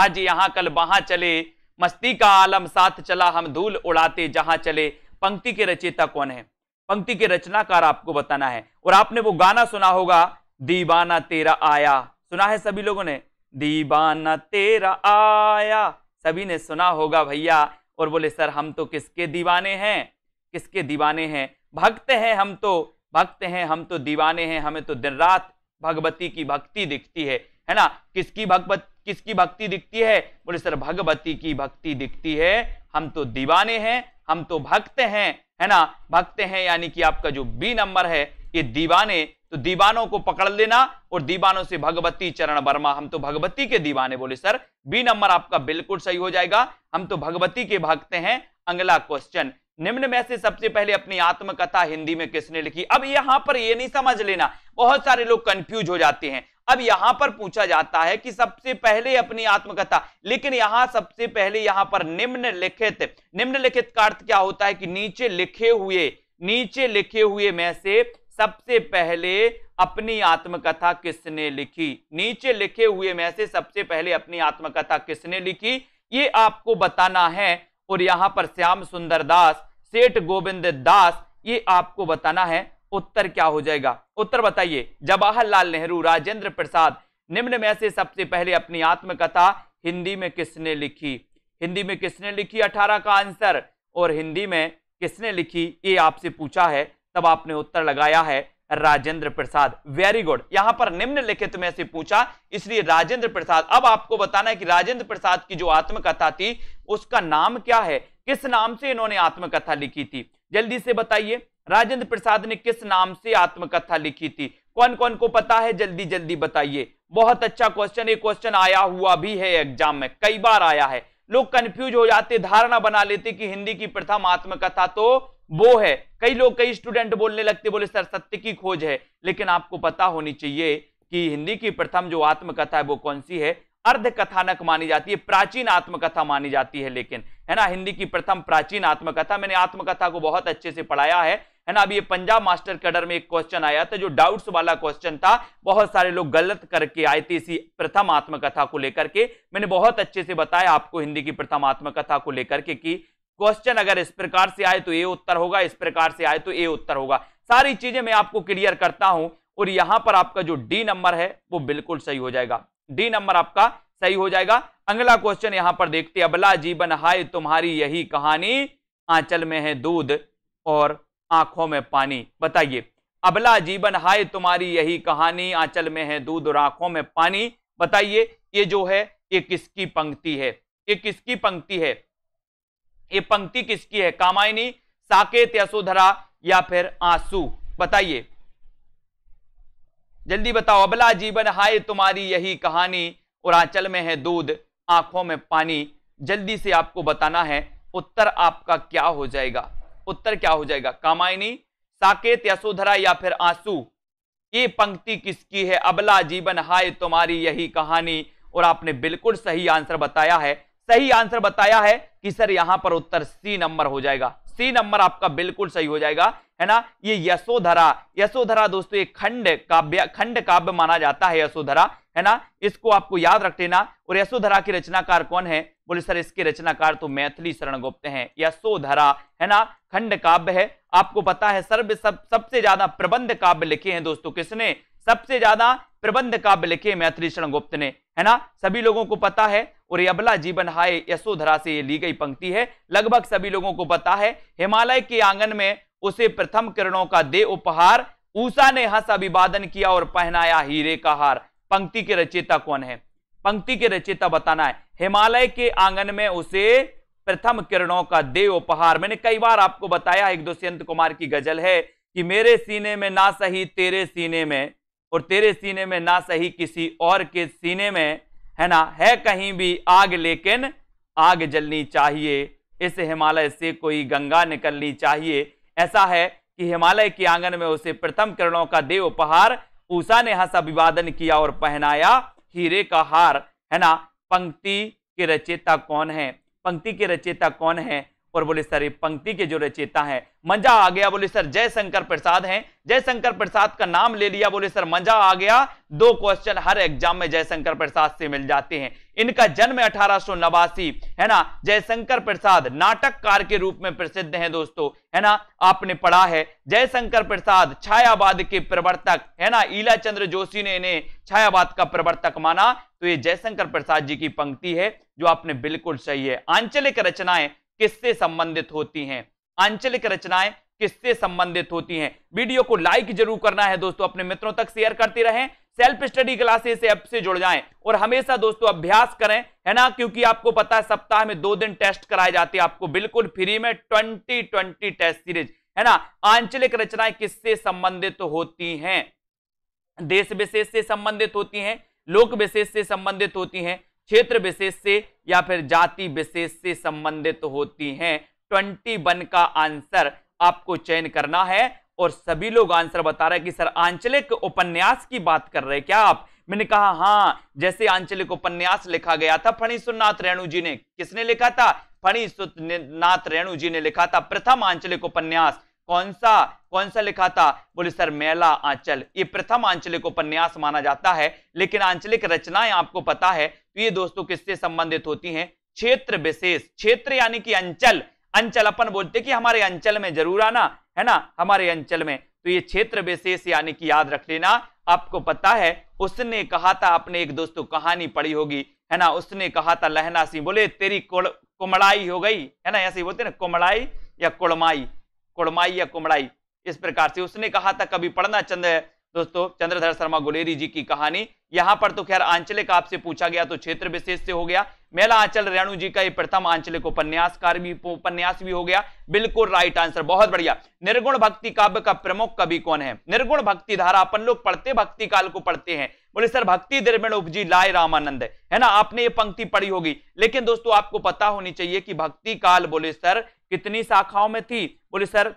आज यहां कल वहां चले, मस्ती का आलम साथ चला, हम धूल उड़ाते जहां चले। पंक्ति के रचयिता कौन है? पंक्ति के रचनाकार आपको बताना है। और आपने वो गाना सुना होगा, दीवाना तेरा आया, सुना है सभी लोगों ने? दीवाना तेरा आया सभी ने सुना होगा भैया। और बोले सर हम तो किसके दीवाने हैं? किसके दीवाने हैं? भक्त हैं हम तो, भक्त हैं हम तो, दीवाने हैं, हमें तो दिन रात भगवती की भक्ति दिखती है, है ना। किसकी भगवत, किसकी भक्ति दिखती है? बोले सर भगवती की भक्ति दिखती है। हम तो दीवाने हैं, हम तो भक्त हैं, है ना, भक्त हैं, यानी कि आपका जो बी नंबर है ये दीवाने। तो दीवानों को पकड़ लेना और दीवानों से भगवती चरण वर्मा, हम तो भगवती के दीवाने। बोले सर बी नंबर आपका बिल्कुल सही हो जाएगा, हम तो भगवती के भक्त हैं। अगला क्वेश्चन, निम्न में से सबसे पहले अपनी आत्मकथा हिंदी में किसने लिखी? अब यहां पर ये नहीं समझ लेना, बहुत सारे लोग कंफ्यूज हो जाते हैं। अब यहां पर पूछा जाता है कि सबसे पहले अपनी आत्मकथा, लेकिन यहां सबसे पहले यहां पर निम्नलिखित, निम्नलिखित का अर्थ क्या होता है? कि नीचे लिखे हुए, नीचे लिखे हुए में से सबसे पहले अपनी आत्मकथा किसने लिखी? नीचे लिखे हुए में से सबसे पहले अपनी आत्मकथा किसने लिखी, ये आपको बताना है। और यहां पर श्याम सुंदर दास, सेठ गोविंद दास, ये आपको बताना है। उत्तर क्या हो जाएगा? उत्तर बताइए, जवाहरलाल नेहरू, राजेंद्र प्रसाद। निम्न में से सबसे पहले अपनी आत्मकथा हिंदी में किसने लिखी? हिंदी में किसने लिखी? अठारह का आंसर। और हिंदी में किसने लिखी ये आपसे पूछा है, तब आपने उत्तर लगाया है राजेंद्र प्रसाद। Very good. यहां पर निम्नलिखित में से पूछा, इसलिए राजेंद्र प्रसाद। अब आपको बताना है कि राजेंद्र प्रसाद की जो आत्मकथा थी उसका नाम क्या है, किस नाम से इन्होंने आत्मकथा लिखी थी, जल्दी से बताइए। राजेंद्र प्रसाद ने किस नाम से आत्मकथा लिखी थी? कौन कौन को पता है, जल्दी जल्दी बताइए। बहुत अच्छा क्वेश्चन, ये क्वेश्चन आया हुआ भी है एग्जाम में, कई बार आया है। लोग कंफ्यूज हो जाते, धारणा बना लेते कि हिंदी की प्रथम आत्मकथा तो वो है। कई लोग, कई स्टूडेंट बोलने लगते, बोले सर सत्य की खोज है। लेकिन आपको पता होनी चाहिए कि हिंदी की प्रथम जो आत्मकथा है वो कौन सी है? अर्धकथानक मानी जाती है, प्राचीन आत्मकथा मानी जाती है, लेकिन, है ना, हिंदी की प्रथम प्राचीन आत्मकथा। मैंने आत्मकथा को बहुत अच्छे से पढ़ाया है, है ना। अभी ये पंजाब मास्टर कैडर में एक क्वेश्चन आया था जो डाउट्स वाला क्वेश्चन था, बहुत सारे लोग गलत करके आए थे इसी प्रथम आत्मकथा को लेकर के। मैंने बहुत अच्छे से बताया आपको हिंदी की प्रथम आत्मकथा को लेकर के कि क्वेश्चन अगर इस प्रकार से आए तो ए उत्तर होगा, इस प्रकार से आए तो ए उत्तर होगा। सारी चीजें मैं आपको क्लियर करता हूं। और यहां पर आपका जो डी नंबर है वो बिल्कुल सही हो जाएगा, डी नंबर आपका सही हो जाएगा। अगला क्वेश्चन यहां पर देखते हैं, अबला जीवन हाय तुम्हारी यही कहानी, आंचल में है दूध और आंखों में पानी। बताइए, अबला जीवन हाय तुम्हारी यही कहानी, आंचल में है दूध और आंखों में पानी। बताइए ये जो है ये किसकी पंक्ति है? ये किसकी पंक्ति है? ये पंक्ति किसकी है? कामायनी, साकेत, यशोधरा या फिर आंसू? बताइए जल्दी बताओ। अबला जीवन हाय तुम्हारी यही कहानी और आंचल में है दूध आंखों में पानी, जल्दी से आपको बताना है। उत्तर आपका क्या हो जाएगा? उत्तर क्या हो जाएगा? कामायनी, साकेत, यशोधरा या फिर आंसू? ये पंक्ति किसकी है? अबला जीवन हाय तुम्हारी यही कहानी। और आपने बिल्कुल सही आंसर बताया है, सही आंसर बताया है कि सर यहां पर उत्तर सी नंबर हो जाएगा, सी नंबर आपका बिल्कुल सही हो जाएगा, है ना। ये यशोधरा, यशोधरा दोस्तों ये खंड काव्य, खंड काव्य माना जाता है यशोधरा, है ना, इसको आपको याद रख लेना। और यशोधरा के रचनाकार कौन है? बोले सर इसके रचनाकार तो मैथिली शरण गुप्त हैं। यशोधरा, है ना, खंड काव्य है। आपको पता है सर्व सब सबसे ज्यादा प्रबंध काव्य लिखे हैं दोस्तों किसने? सबसे ज्यादा प्रबंध काव्य लिखे मैथिली शरण गुप्त ने, है ना, सभी लोगों को पता है। और अबला जीवन हाय यशोधरा से ये ली गई पंक्ति है, लगभग सभी लोगों को पता है। हिमालय के आंगन में उसे प्रथम किरणों का दे उपहार, ऊषा ने हंस अभिवादन किया और पहनाया हीरे का हार। पंक्ति के रचयिता कौन है? पंक्ति के रचयिता बताना है। हिमालय के आंगन में उसे प्रथम किरणों का दे उपहार, मैंने कई बार आपको बताया, एक दुष्यंत कुमार की गजल है कि मेरे सीने में ना सही तेरे सीने में, और तेरे सीने में ना सही किसी और के सीने में, है ना, है कहीं भी आग लेकिन आग जलनी चाहिए, इस हिमालय से कोई गंगा निकलनी चाहिए। ऐसा है कि हिमालय के आंगन में उसे प्रथम किरणों का दे उपहार, ऊषा ने हंस अभिवादन किया और पहनाया हीरे का हार, है ना। पंक्ति के रचयिता कौन है? पंक्ति के रचयिता कौन है? और बोले सर ये पंक्ति के जो रचयिता हैं, मजा आ गया, बोले सर जयशंकर प्रसाद हैं। जयशंकर प्रसाद का नाम ले लिया, बोले सर मजा आ गया, दो क्वेश्चन हर एग्जाम में जयशंकर प्रसाद से मिल जाते हैं। इनका जन्म अठारह सौ नवासी है ना। जयशंकर प्रसाद नाटककार के रूप में प्रसिद्ध हैं दोस्तों, है ना, आपने पढ़ा है। जयशंकर प्रसाद छायावाद के प्रवर्तक, है ना, ईला चंद्र जोशी ने इन्हें छायावाद का प्रवर्तक माना। तो ये जयशंकर प्रसाद जी की पंक्ति है जो आपने बिल्कुल सही है। आंचलिक रचनाएं किससे संबंधित होती हैं? आंचलिक रचनाएं किससे संबंधित होती हैं? वीडियो को लाइक जरूर करना है दोस्तों, अपने मित्रों तक शेयर करते रहें। सेल्फ स्टडी क्लासेस ऐप से जुड़ जाएं और हमेशा दोस्तों अभ्यास करें, है ना, क्योंकि आपको पता है सप्ताह में दो दिन टेस्ट कराए जाते हैं आपको बिल्कुल फ्री में। ट्वेंटी ट्वेंटी टेस्ट सीरीज, है ना। आंचलिक रचनाएं किससे संबंधित होती हैं? देश विशेष से संबंधित होती हैं, लोक विशेष से संबंधित होती हैं, क्षेत्र विशेष से, या फिर जाति विशेष से संबंधित होती हैं। इक्कीस का आंसर आपको चयन करना है। और सभी लोग आंसर बता रहे हैं कि सर आंचलिक उपन्यास की बात कर रहे हैं क्या आप? मैंने कहा हाँ, जैसे आंचलिक उपन्यास लिखा गया था फणीश्वर नाथ रेणु जी ने। किसने लिखा था? फणीश्वर नाथ रेणु जी ने लिखा था प्रथम आंचलिक उपन्यास। कौन सा कौन सा लिखा था? बोले सर मेला आंचल। ये प्रथम आंचलिक उपन्यास माना जाता है। लेकिन आंचलिक रचनाएं आपको पता है तो ये दोस्तों किससे संबंधित होती हैं? क्षेत्र विशेष। क्षेत्र यानी कि अंचल। अंचल अपन बोलते कि हमारे अंचल में जरूर आना, है ना, हमारे अंचल में। तो ये क्षेत्र विशेष यानी कि याद रख लेना। आपको पता है उसने कहा था, आपने एक दोस्तों कहानी पढ़ी होगी, है ना, उसने कहा था लहना सिंह, बोले तेरी कुमड़ाई हो गई, है ना, ऐसे बोलते ना, कुमड़ाई या कुड़माई, कुड़माई या कुमड़ाई, इस प्रकार से उसने कहा था। कभी पढ़ना चंद्र दोस्तों चंद्रधर शर्मा गुलेरी जी की कहानी। यहां पर तो खैर आंचलिक आपसे पूछा गया तो क्षेत्र विशेष से हो गया। मेला आंचल रेणु जी का ये प्रथम आंचलिक उपन्यासकार भी उपन्यास भी हो गया। बिल्कुल राइट आंसर, बहुत बढ़िया। निर्गुण भक्ति काव्य का प्रमुख कवि कौन है? निर्गुण भक्ति धारा अपन लोग पढ़ते भक्ति काल को पढ़ते हैं। बोले सर भक्ति द्रविण उपजी लाय रामानंद, है ना, आपने ये पंक्ति पढ़ी होगी। लेकिन दोस्तों आपको पता होनी चाहिए कि भक्ति काल बोले सर कितनी शाखाओं में थी? बोले सर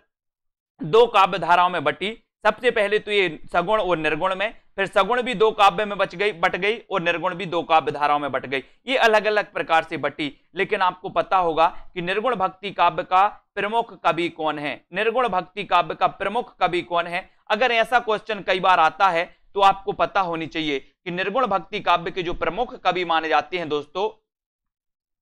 दो काव्य धाराओं में बटी। सबसे पहले तो ये सगुण और निर्गुण में, फिर सगुण भी दो काव्य में बच गई बट गई और निर्गुण भी दो काव्य धाराओं में बट गई। ये अलग अलग प्रकार से बटी। लेकिन आपको पता होगा कि निर्गुण भक्ति काव्य का प्रमुख कवि कौन है? निर्गुण भक्ति काव्य का प्रमुख कवि कौन है? अगर ऐसा क्वेश्चन कई बार आता है तो आपको पता होनी चाहिए कि निर्गुण भक्ति काव्य के जो प्रमुख कवि माने जाते हैं दोस्तों,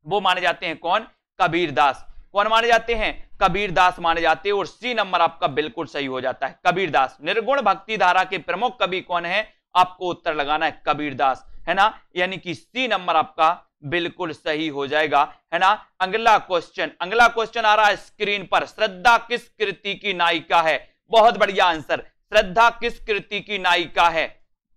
वो माने जाते हैं कौन? कबीरदास। कौन माने जाते हैं? कबीरदास माने जाते हैं। और सी नंबर आपका बिल्कुल सही हो जाता है, कबीरदास। निर्गुण भक्ति धारा के प्रमुख कवि कौन है? आपको उत्तर लगाना है कबीरदास, है ना, यानी कि सी नंबर आपका बिल्कुल सही हो जाएगा, है ना। अगला क्वेश्चन अगला क्वेश्चन आ रहा है स्क्रीन पर। श्रद्धा किस कृति की नायिका है? बहुत बढ़िया आंसर, श्रद्धा किस कृति की नायिका है।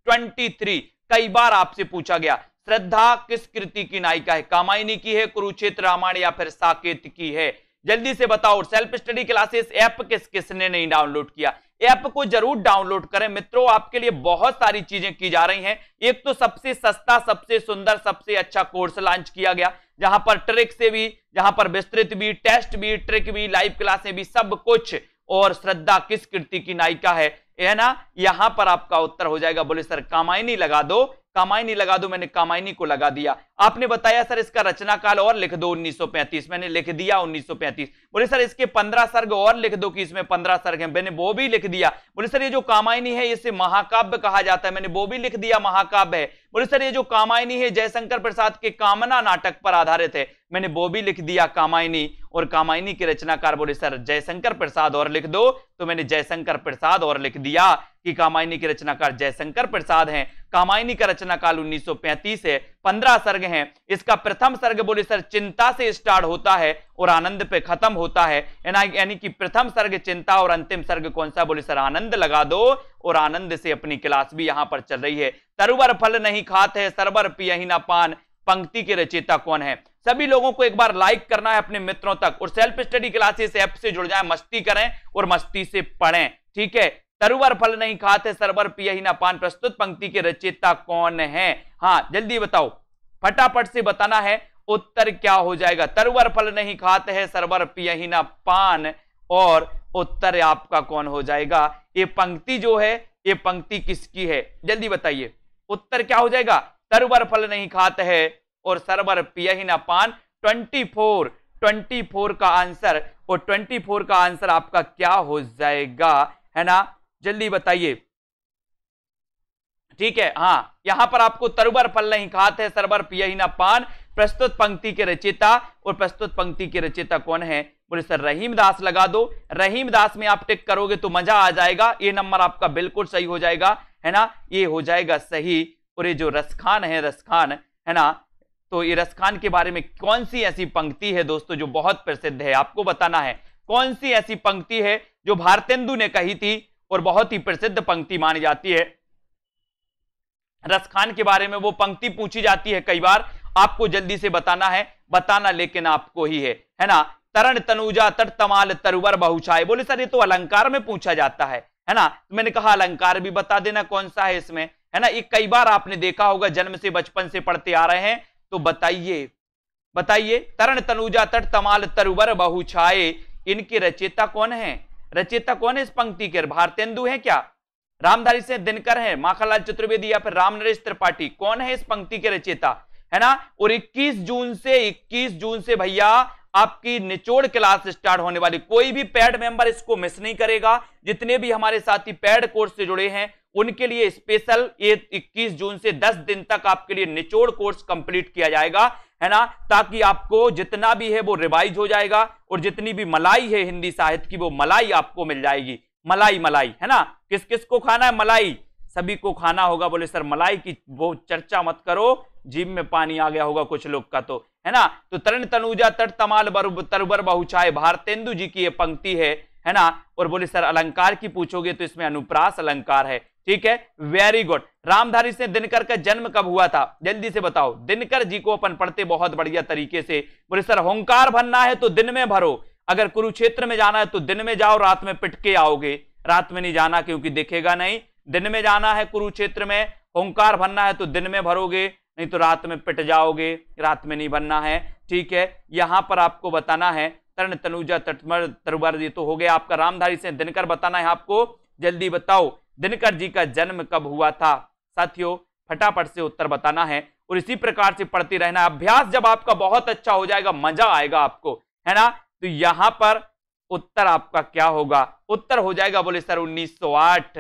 ट्वेंटी थ्री कई बार आपसे पूछा गया श्रद्धा किस कृति की नायिका है? कामायनी की है, कुरुक्षेत्र रामायण या फिर साकेत की है? जल्दी से बताओ। सेल्फ स्टडी क्लासेस ऐप किस किसने नहीं डाउनलोड किया? ऐप को जरूर डाउनलोड करें मित्रों, आपके लिए बहुत सारी चीजें की जा रही हैं। एक तो सबसे सस्ता, सबसे सुंदर, सबसे अच्छा कोर्स लॉन्च किया गया, जहां पर ट्रिक से भी, जहां पर विस्तृत भी, टेस्ट भी, ट्रिक भी, लाइव क्लासें भी, सब कुछ। और श्रद्धा किस कृति की नायिका है, है ना, यहां पर आपका उत्तर हो जाएगा। बोले सर कामायनी लगा दो, कामायनी लगा दो, मैंने कामायनी को लगा दिया। आपने बताया सर इसका रचना काल और लिख दो उन्नीस सौ पैंतीस, मैंने लिख दिया उन्नीस सौ पैंतीस। बोले सर इसके पंद्रह सर्ग और लिख दो कि इसमें पंद्रह सर्ग हैं, मैंने वो भी लिख दिया। बोले सर ये जो कामायनी है इसे महाकाव्य कहा जाता है, मैंने वो भी लिख दिया, महाकाव्य है। बोले सर ये जो कामायनी है जयशंकर प्रसाद के कामना नाटक पर आधारित है, मैंने वो भी लिख दिया, कामायनी। और कामायनी के रचनाकार बोले सर जयशंकर प्रसाद और लिख दो, तो मैंने जयशंकर प्रसाद और लिख दिया, कि कामायनी के रचनाकार जयशंकर प्रसाद हैं। कामायनी का रचनाकाल उन्नीस सौ पैंतीस है, पंद्रह सर्ग हैं। इसका प्रथम सर्ग बोले सर चिंता से स्टार्ट होता है और आनंद पे खत्म होता है, यानी कि प्रथम सर्ग चिंता और अंतिम सर्ग कौन सा, बोले सर आनंद लगा दो। और आनंद से अपनी क्लास भी यहाँ पर चल रही है। तरुवर फल नहीं खाते, सरवर पियहि न पान, पंक्ति के रचयिता कौन है? सभी लोगों को एक बार लाइक करना है अपने मित्रों तक, और सेल्फ स्टडी क्लासेस ऐप से जुड़ जाएं, मस्ती करें और मस्ती से पढ़ें, ठीक है। तरुवर फल नहीं खाते सरवर पियहि न पान, प्रस्तुत पंक्ति के रचयिता कौन है? हाँ जल्दी बताओ, फटाफट से बताना है, उत्तर क्या हो जाएगा? तरुवर फल नहीं खाते हैं सरवर पियहि न पान, और उत्तर आपका कौन हो जाएगा? ये पंक्ति जो है, ये पंक्ति किसकी है जल्दी बताइए, उत्तर क्या हो जाएगा? सरवर फल नहीं खाते हैं और सरवर पियहि न पान। चौबीस चौबीस का आंसर, और चौबीस का आंसर आपका क्या हो जाएगा, है ना, जल्दी बताइए, ठीक है। हाँ यहां पर आपको तरवर फल नहीं खाते सरवर पियहि न पान, प्रस्तुत पंक्ति के रचयिता, और प्रस्तुत पंक्ति के रचयिता कौन है? बोले सर रहीम दास लगा दो। रहीम दास में आप टिक करोगे तो मजा आ जाएगा, ये नंबर आपका बिल्कुल सही हो जाएगा, है ना, ये हो जाएगा सही। और ये जो रसखान है, रसखान है ना, तो ये रसखान के बारे में कौन सी ऐसी पंक्ति है दोस्तों जो बहुत प्रसिद्ध है? आपको बताना है कौन सी ऐसी पंक्ति है जो भारतेंदु ने कही थी और बहुत ही प्रसिद्ध पंक्ति मानी जाती है। रसखान के बारे में वो पंक्ति पूछी जाती है कई बार, आपको जल्दी से बताना है, बताना लेकिन आपको ही है, है ना। तरण तनुजा तट तमाल तरुवर बहुछाये, बोले सर ये तो अलंकार में पूछा जाता है, है ना, मैंने कहा अलंकार भी बता देना कौन सा है इसमें, है ना। ये कई बार आपने देखा होगा, जन्म से बचपन से पढ़ते आ रहे हैं, तो बताइए बताइए। तरण तनुजा तट तमाल तरुवर बहु छाये, इनके रचयिता कौन है? रचयिता कौन है इस पंक्ति के? भारतेंदु हैं क्या? रामधारी से दिनकर हैं, माखनलाल चतुर्वेदी, या फिर रामनरेश त्रिपाठी, कौन है इस पंक्ति के रचयिता, है ना। और इक्कीस जून से इक्कीस जून से भैया आपकी निचोड़ क्लास स्टार्ट होने वाली, कोई भी पेड मेंबर इसको मिस नहीं करेगा। जितने भी हमारे साथी पेड कोर्स से जुड़े हैं उनके लिए स्पेशल ये इक्कीस जून से दस दिन तक आपके लिए निचोड़ कोर्स कंप्लीट किया जाएगा, है ना, ताकि आपको जितना भी है वो रिवाइज हो जाएगा, और जितनी भी मलाई है हिंदी साहित्य की वो मलाई आपको मिल जाएगी। मलाई मलाई है ना, किस किस को खाना है? मलाई सभी को खाना होगा। बोले सर मलाई की वो चर्चा मत करो, जीभ में पानी आ गया होगा कुछ लोग का तो, है ना। तो तरण तनुजा तट तमाल तरुवर बहुछाए भारतेंदु जी की ये पंक्ति है, है ना। और बोले सर अलंकार की पूछोगे तो इसमें अनुप्रास अलंकार है, ठीक है, वेरी गुड। रामधारी से दिनकर का जन्म कब हुआ था जल्दी से बताओ। दिनकर जी को अपन पढ़ते बहुत बढ़िया तरीके से। बोले सर होंकार भरना है तो दिन में भरो, अगर कुरुक्षेत्र में जाना है तो दिन में जाओ, रात में पिटके आओगे, रात में नहीं जाना क्योंकि दिखेगा नहीं। दिन में जाना है कुरुक्षेत्र में, होंकार भरना है तो दिन में भरोगे, नहीं तो रात में पिट जाओगे, रात में नहीं भरना है, ठीक है। यहां पर आपको बताना है तरण तनुजा तटमर तरुवर, ये तो हो गया आपका। रामधारी से दिनकर बताना है आपको, जल्दी बताओ दिनकर जी का जन्म कब हुआ था। साथियों फटाफट से उत्तर बताना है, और इसी प्रकार से पढ़ते रहना। अभ्यास जब आपका बहुत अच्छा हो जाएगा मजा आएगा आपको, है ना। तो यहां पर उत्तर आपका क्या होगा? उत्तर हो जाएगा बोले सर उन्नीस सौ आठ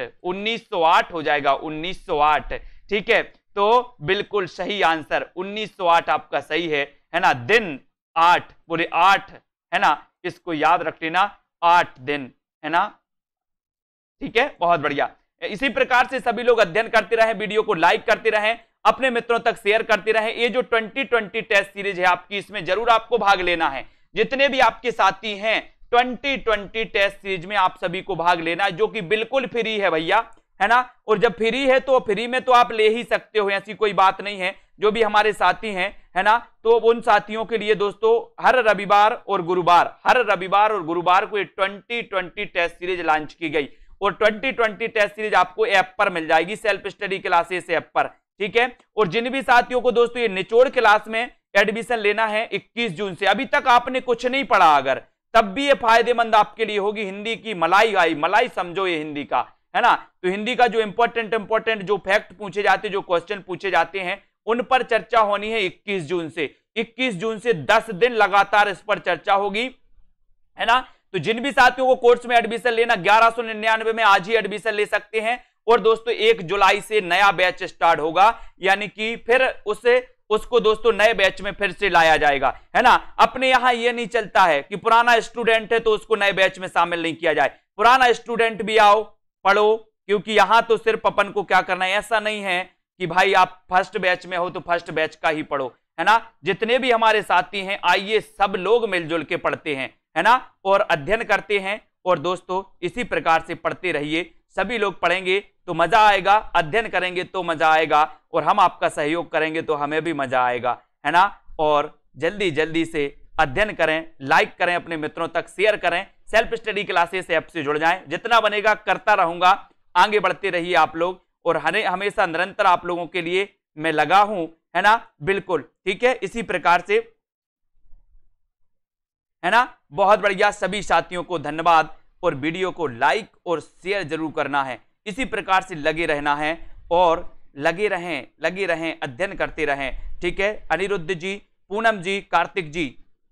हो जाएगा, उन्नीस सौ आठ, ठीक है। तो बिल्कुल सही आंसर उन्नीस सौ आठ आपका सही है, है ना। दिन आठ, बोले आठ, है ना, इसको याद रख लेना, आठ दिन, है ना, ठीक है, बहुत बढ़िया। इसी प्रकार से सभी लोग अध्ययन करते रहें, वीडियो को लाइक करते रहें, अपने मित्रों तक शेयर करते रहें। ये जो ट्वेंटी ट्वेंटी टेस्ट सीरीज है आपकी, इसमें जरूर आपको भाग लेना है। जितने भी आपके साथी हैं ट्वेंटी ट्वेंटी टेस्ट सीरीज में आप सभी को भाग लेना है, जो कि बिल्कुल फ्री है भैया, है ना। और जब फ्री है तो फ्री में तो आप ले ही सकते हो, ऐसी कोई बात नहीं है। जो भी हमारे साथी हैं, है ना, तो उन साथियों के लिए दोस्तों हर रविवार और गुरुवार हर रविवार और गुरुवार को twenty twenty test series launch की गई, और twenty twenty test series app ऐप पर मिल जाएगी, सेल्फ स्टडी क्लासेस ऐप पर, ठीक है। और जिन भी साथियों को दोस्तों ये निचोड़ क्लास में एडमिशन लेना है इक्कीस जून से, अभी तक आपने कुछ नहीं पढ़ा अगर, तब भी ये फायदेमंद आपके लिए होगी। हिंदी की मलाई आई, मलाई समझो ये हिंदी का, है ना। तो हिंदी का जो इंपॉर्टेंट इंपॉर्टेंट जो फैक्ट पूछे जाते, जो क्वेश्चन पूछे जाते हैं, उन पर चर्चा होनी है इक्कीस जून से। इक्कीस जून से दस दिन लगातार इस पर चर्चा होगी, है ना। तो जिन भी साथियों को कोर्स में एडमिशन लेना, ग्यारह सौ निन्यानवे में आज ही एडमिशन ले सकते हैं। और दोस्तों एक जुलाई से नया बैच स्टार्ट होगा, यानी कि फिर उसे उसको दोस्तों नए बैच में फिर से लाया जाएगा, है ना। अपने यहाँ ये नहीं चलता है कि पुराना स्टूडेंट है तो उसको नए बैच में शामिल नहीं किया जाए। पुराना स्टूडेंट भी आओ, पढ़ो, क्योंकि यहां तो सिर्फ अपन को क्या करना है, ऐसा नहीं है कि भाई आप फर्स्ट बैच में हो तो फर्स्ट बैच का ही पढ़ो, है ना। जितने भी हमारे साथी हैं आइए सब लोग मिलजुल के पढ़ते हैं, है ना, और अध्ययन करते हैं। और दोस्तों इसी प्रकार से पढ़ते रहिए, सभी लोग पढ़ेंगे तो मजा आएगा, अध्ययन करेंगे तो मजा आएगा, और हम आपका सहयोग करेंगे तो हमें भी मजा आएगा, है ना। और जल्दी जल्दी से अध्ययन करें, लाइक करें, अपने मित्रों तक शेयर करें, सेल्फ स्टडी क्लासेस ऐप से जुड़ जाएं, जितना बनेगा करता रहूंगा। आगे बढ़ते रहिए आप लोग, और हमेशा निरंतर आप लोगों के लिए मैं लगा हूं, है ना, बिल्कुल ठीक है। इसी प्रकार से, है ना, बहुत बढ़िया, सभी साथियों को धन्यवाद। और वीडियो को लाइक और शेयर जरूर करना है, इसी प्रकार से लगे रहना है और लगे रहें लगे रहें अध्ययन करते रहें, ठीक है। अनिरुद्ध जी, पूनम जी, कार्तिक जी,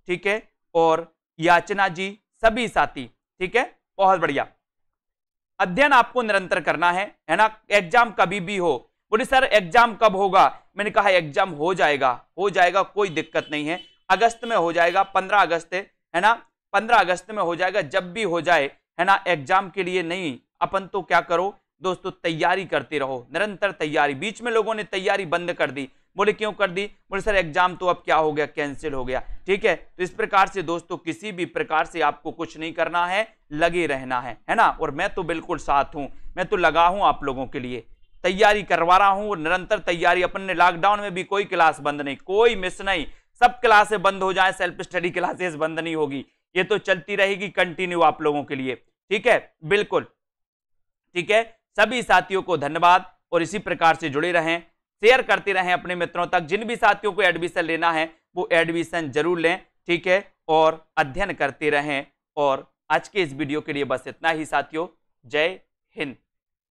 ठीक है, और याचना जी, सभी साथी, ठीक है, बहुत बढ़िया। अध्ययन आपको निरंतर करना है, है ना। एग्जाम कभी भी हो। बोले सर एग्जाम कब होगा? मैंने कहा एग्जाम हो जाएगा, हो जाएगा, कोई दिक्कत नहीं है। अगस्त में हो जाएगा, पंद्रह अगस्त है ना, पंद्रह अगस्त में हो जाएगा। जब भी हो जाए, है ना, एग्जाम के लिए नहीं, अपन तो क्या करो दोस्तों, तैयारी करते रहो, निरंतर तैयारी। बीच में लोगों ने तैयारी बंद कर दी, बोले क्यों कर दी? बोले सर एग्जाम तो अब क्या हो गया, कैंसिल हो गया, ठीक है। तो इस प्रकार से दोस्तों किसी भी प्रकार से आपको कुछ नहीं करना है, लगे रहना है, है ना। और मैं तो बिल्कुल साथ हूँ, मैं तो लगा हूँ आप लोगों के लिए, तैयारी करवा रहा हूँ और निरंतर तैयारी। अपन ने लॉकडाउन में भी कोई क्लास बंद नहीं, कोई मिस नहीं, सब क्लासें बंद हो जाए, सेल्फ स्टडी क्लासेस बंद नहीं होगी, ये तो चलती रहेगी कंटिन्यू आप लोगों के लिए, ठीक है, बिल्कुल ठीक है। सभी साथियों को धन्यवाद, और इसी प्रकार से जुड़े रहें, शेयर करते रहें अपने मित्रों तक। जिन भी साथियों को एडमिशन लेना है वो एडमिशन जरूर लें, ठीक है, और अध्ययन करते रहें। और आज के इस वीडियो के लिए बस इतना ही साथियों, जय हिंद।